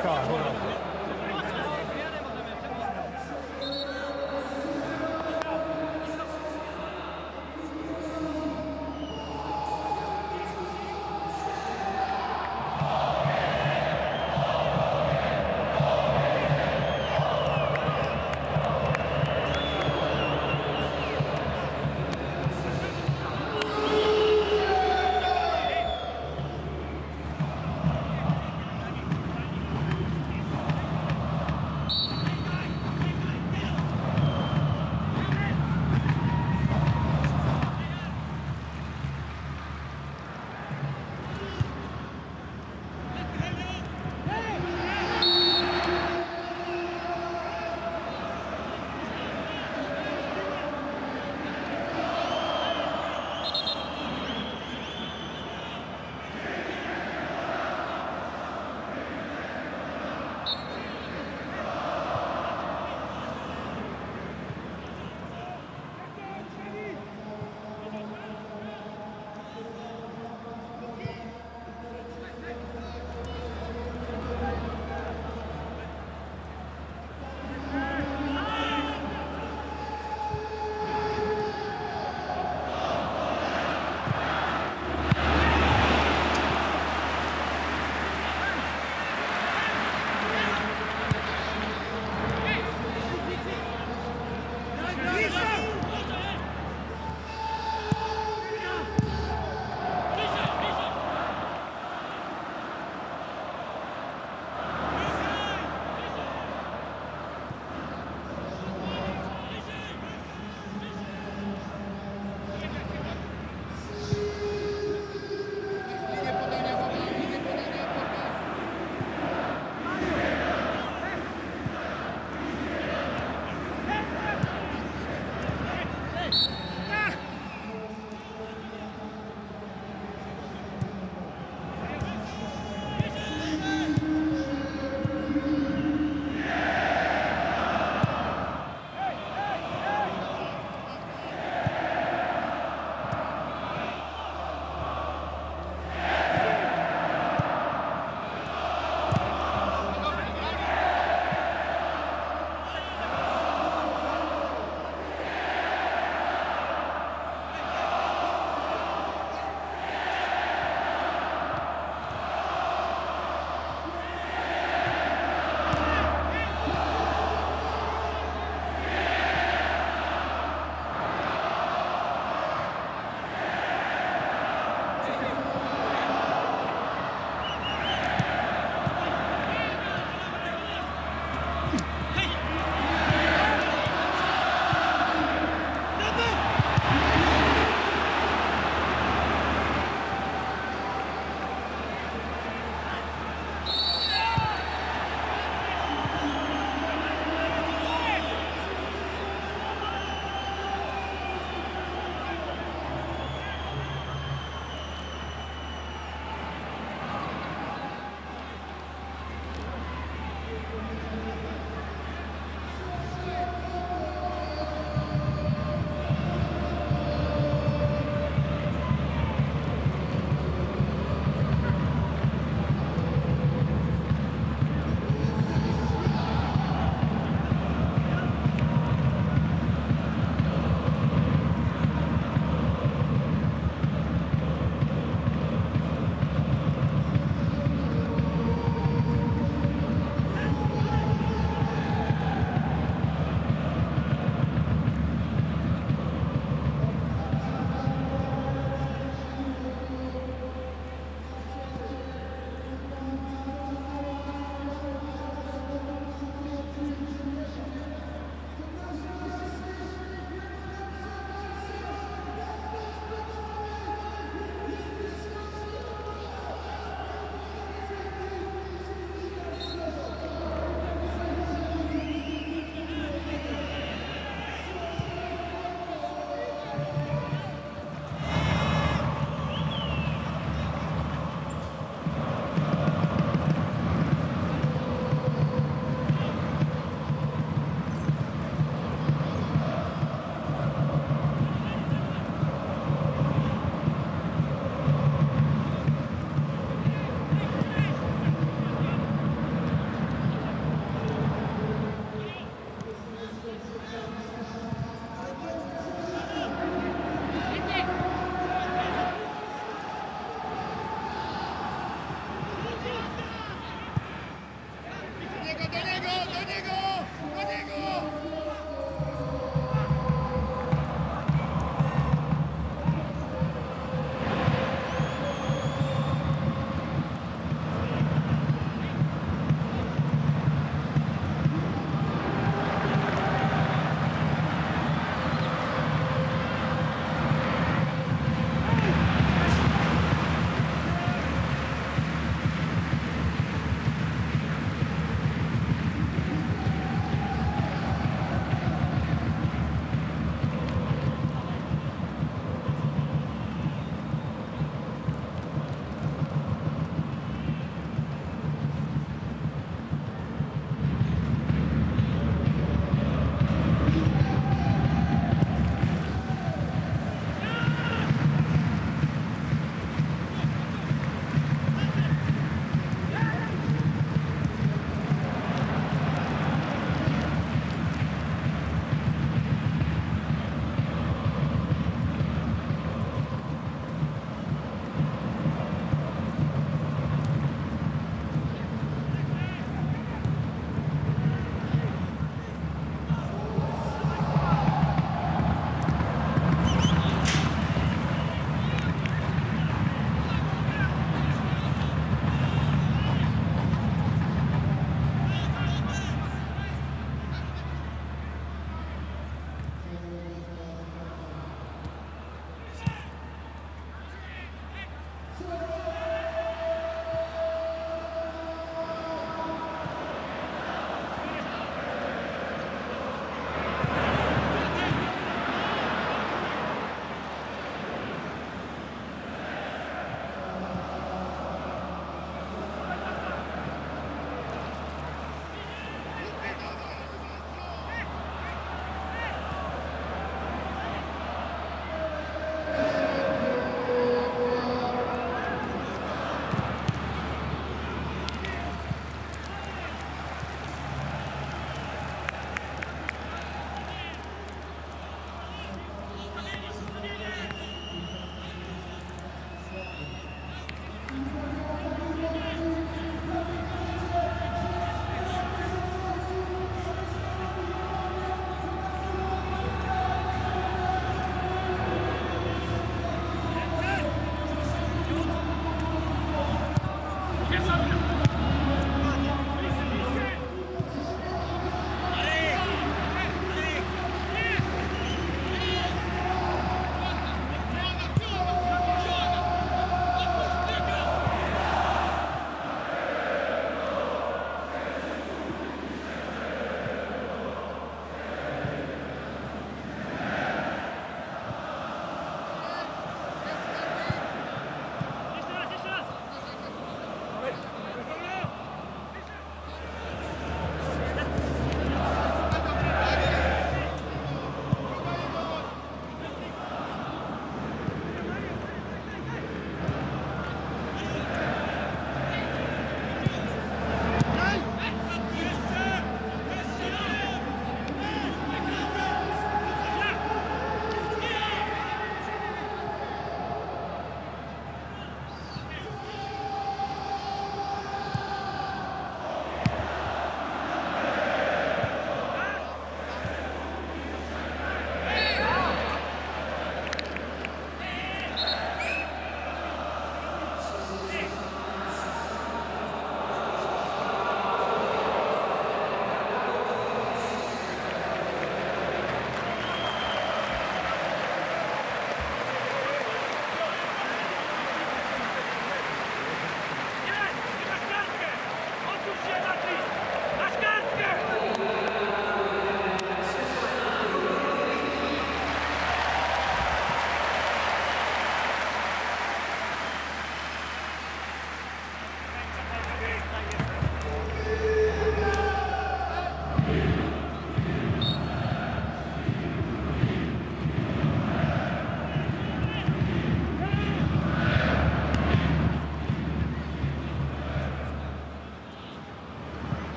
card. Hold on.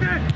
That's it.